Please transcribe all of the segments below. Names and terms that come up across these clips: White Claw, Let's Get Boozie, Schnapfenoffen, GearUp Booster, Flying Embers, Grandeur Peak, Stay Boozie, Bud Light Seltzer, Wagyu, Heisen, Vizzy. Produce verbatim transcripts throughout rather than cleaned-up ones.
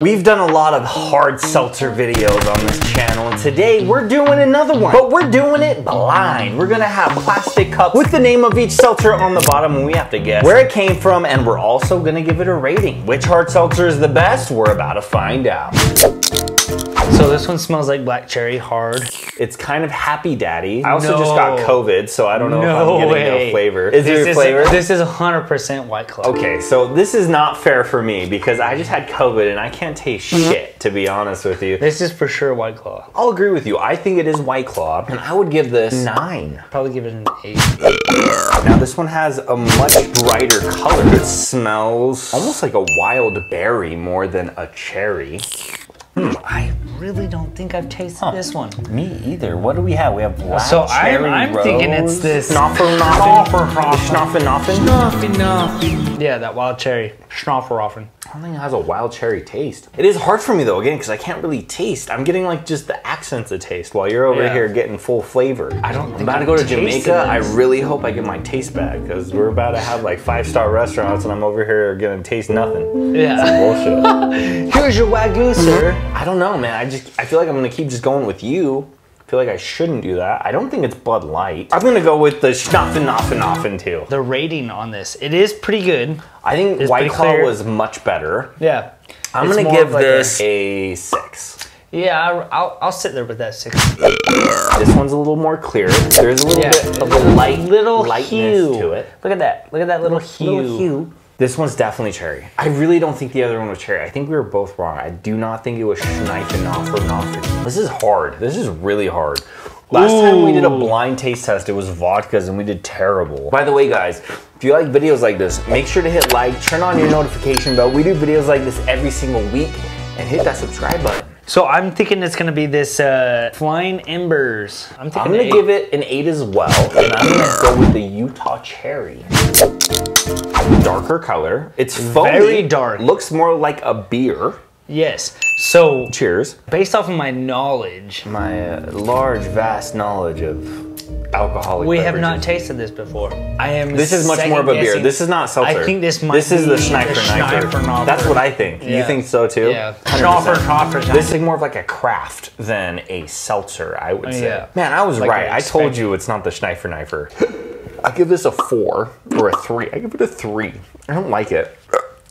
We've done a lot of hard seltzer videos on this channel, and today we're doing another one, but we're doing it blind. We're gonna have plastic cups with the name of each seltzer on the bottom, and we have to guess where it came from, and we're also gonna give it a rating. Which hard seltzer is the best? We're about to find out. So this one smells like black cherry hard. It's kind of Happy Daddy. I also no. just got COVID, so I don't know no if I'm getting no flavor. Is this there a flavor? Is, this is one hundred percent White Claw. Okay, so this is not fair for me because I just had COVID and I can't taste shit, to be honest with you. This is for sure White Claw. I'll agree with you. I think it is White Claw, and I would give this nine. Probably give it an eight. Now this one has a much brighter color. It smells almost like a wild berry more than a cherry. Hmm. I really don't think I've tasted huh. this one. Me either. What do we have? We have black so cherry So I'm, I'm thinking it's this. Schnoffernoffen. Yeah, that wild cherry. Schnoffernoffen. I don't think it has a wild cherry taste. It is hard for me though, again, because I can't really taste. I'm getting like just the accents of taste while you're over yeah. here getting full flavor. I don't think I'm about to go to Jamaica. I really hope I get my taste back because we're about to have like five-star restaurants and I'm over here gonna taste nothing. Yeah. It's bullshit. Here's your Wagyu, sir. I don't know, man. I just I feel like I'm gonna keep just going with you. I feel like I shouldn't do that. I don't think it's Bud Light. I'm gonna go with the Schnapfenoffenoffen too. The rating on this, it is pretty good. I think it's White Claw was much better. Yeah. I'm it's gonna give like this a six. Yeah, I'll, I'll, I'll sit there with that six. This one's a little more clear. There's a little yeah. bit of a light, little lightness hue. to it. Look at that, look at that little, little hue. Little hue. This one's definitely cherry. I really don't think the other one was cherry. I think we were both wrong. I do not think it was Schnapfenoffenoffen. This is hard. This is really hard. Last Ooh. time we did a blind taste test, it was vodkas and we did terrible. By the way, guys, if you like videos like this, make sure to hit like, turn on your notification bell. We do videos like this every single week and hit that subscribe button. So I'm thinking it's gonna be this uh, Flying Embers. I'm, I'm gonna give it an eight as well. And I'm gonna go with the Utah Cherry. Darker color. It's foamy. Very dark. Looks more like a beer. Yes. So cheers. Based off of my knowledge, my uh, large, vast knowledge of alcoholic. We beverages. have not tasted this before. I am. This is much more of a guessing. beer. This is not seltzer. I think this might. This be is the Schnapfenoffen. That's what I think. Yeah. You think so too? Yeah. Schnapfenoffen. This is more of like a craft than a seltzer, I would say. Yeah. Man, I was like right. I, I told you it's not the Schnapfenoffen. I give this a four or a three. I give it a three. I don't like it.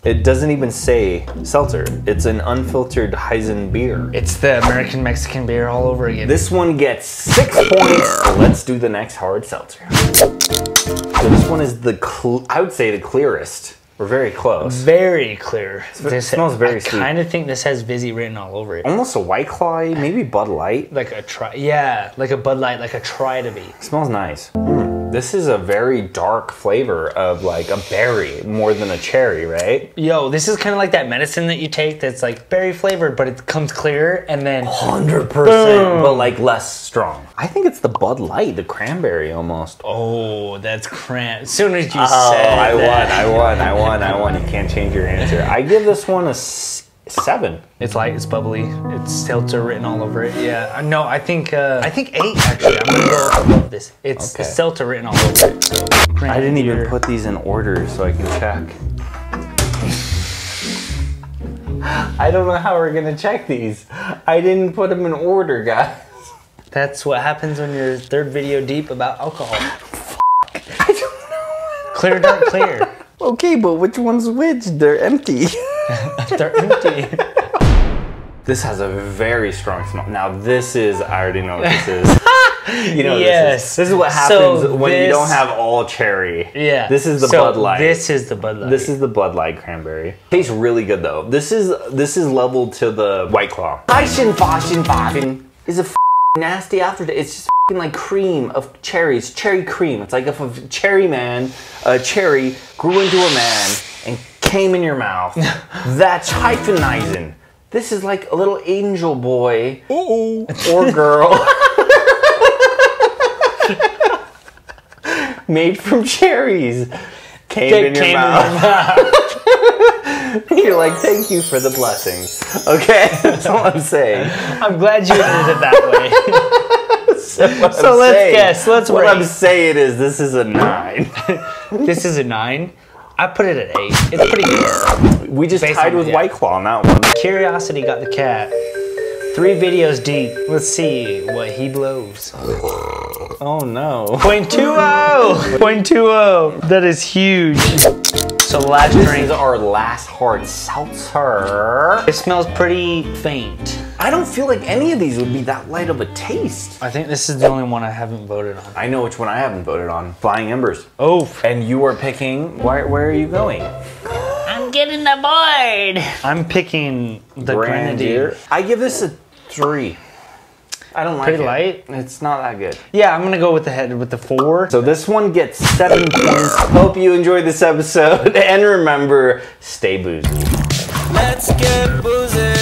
It doesn't even say seltzer. It's an unfiltered Heisen beer. It's the American Mexican beer all over again. This one gets six points. Let's do the next hard seltzer. So this one is the, cl I would say the clearest. We're very close. Very clear. This it smells very I sweet. I kind of think this has Vizzy written all over it. Almost a White Claw, maybe Bud Light. Like a try, yeah, like a Bud Light, like a try to be. It smells nice. Mm. This is a very dark flavor of like a berry more than a cherry, right? Yo, this is kind of like that medicine that you take that's like berry flavored, but it comes clear and then one hundred percent, boom. But like less strong. I think it's the Bud Light, the cranberry almost. Oh, that's cran. As soon as you oh, said I that. won, I won, I won, I won. You can't change your answer. I give this one a seven. It's light, it's bubbly, it's seltzer written all over it. Yeah, no, I think uh, I think eight actually. I'm gonna go with this. It's okay. seltzer written all over it. So, I didn't beer. even put these in order so I can check. I don't know how we're gonna check these. I didn't put them in order, guys. That's what happens when you're third video deep about alcohol. I don't know. Clear, dark, clear. Okay, but which one's which? They're empty. They're empty. This has a very strong smell. Now this is, I already know what this is. You know yes. this is. This is what happens so when this, you don't have all cherry. Yeah. This is the so Bud Light. This is the Bud Light. This is the Bud Light cranberry. Tastes really good though. This is this is leveled to the White Claw. Heisen Faschen Faschen is a nasty aftertaste. It's just like cream of cherries, cherry cream. It's like if a cherry man, a cherry grew into a man and came in your mouth. That's hyphenizing. This is like a little angel boy Ooh. or girl made from cherries came they in came your mouth. In your mouth. You're like, thank you for the blessings. Okay, that's all I'm saying. I'm glad you ended it that way. So, so let's saying, guess. Let's. What rate. I'm saying is, this is a nine. This is a nine. I put it at eight. It's pretty good. We just tied with White Claw on that one. Curiosity got the cat. Three videos deep. Let's see what he blows. Oh no. point two oh! point two oh! That is huge. So the last drink is our last hard seltzer. It smells pretty faint. I don't feel like any of these would be that light of a taste. I think this is the only one I haven't voted on. I know which one I haven't voted on. Flying Embers. Oh. And you are picking, where, where are you going? I'm getting the board. I'm picking the Grandeur. I give this a three. I don't like it. Pretty light. It's not that good. Yeah, I'm gonna go with the head with the four. So this one gets seven points. Hope you enjoyed this episode, and remember, stay boozy. Let's get boozy.